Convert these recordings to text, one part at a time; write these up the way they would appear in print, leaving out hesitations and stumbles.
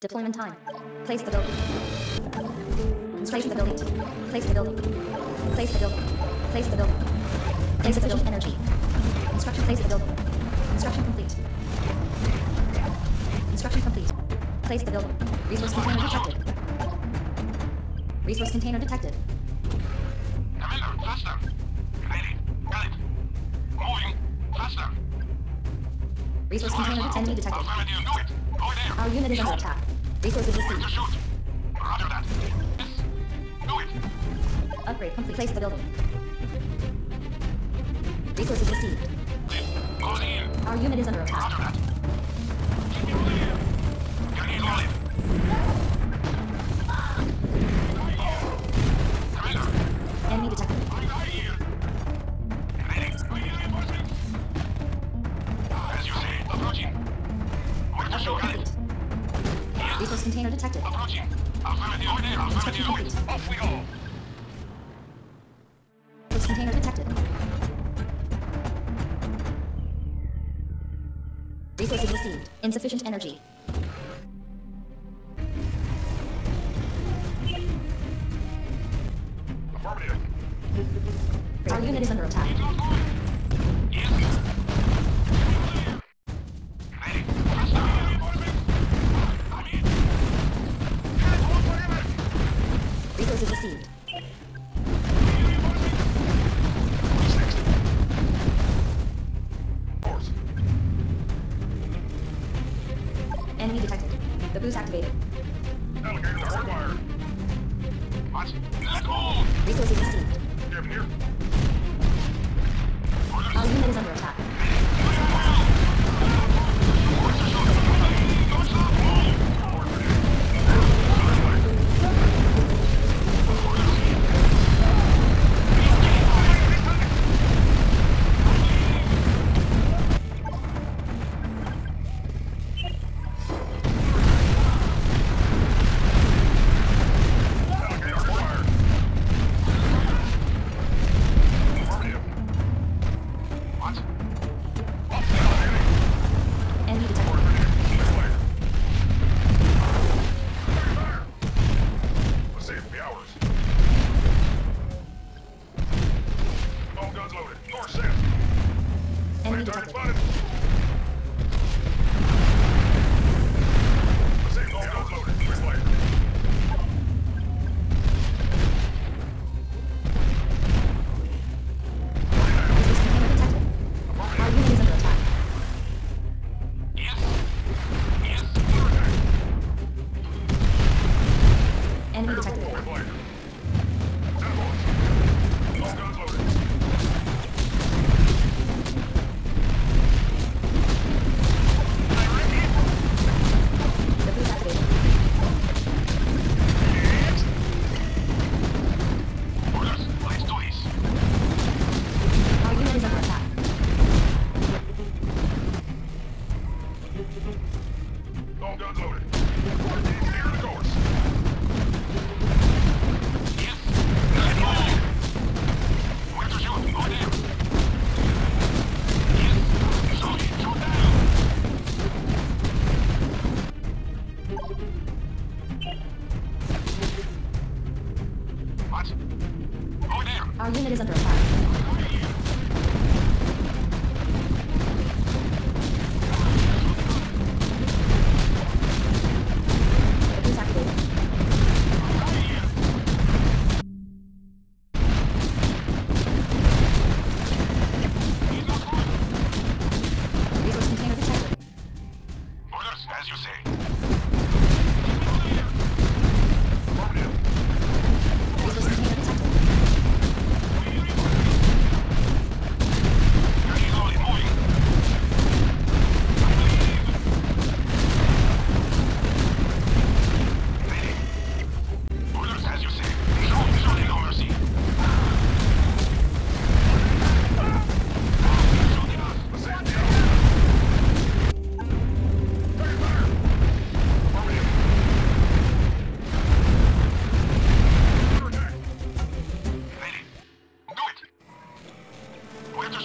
Deployment time. Place the building. Place the building. Place the building. Place the building. Place the building. Place the building. Energy. Instruction. Place the building. Instruction complete. Instruction complete. Place the building. Resource container detected. Resource container detected. Commander, faster. Ready. Got it. Moving. Faster. Resource container enemy detected. Our unit is under attack. Resources received. Roger that. Yes. Do it. Upgrade complete. Place the building. Resources received. Closing in. Our unit is under attack. Roger that. Can you roll it? Commander. Enemy detected. As you say, approaching. Upgrade complete. Resource container detected. Approaching. Affirmative order. Off we go. Resource container detected. Resources received. Insufficient energy. Affirmative. Our unit is under attack. Yes. Ready. Resources received. Enemy detected. The boost activated. Alligators are hardwired. What? Let go! Resources received. Captain here. Our unit is under attack.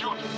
Shoot!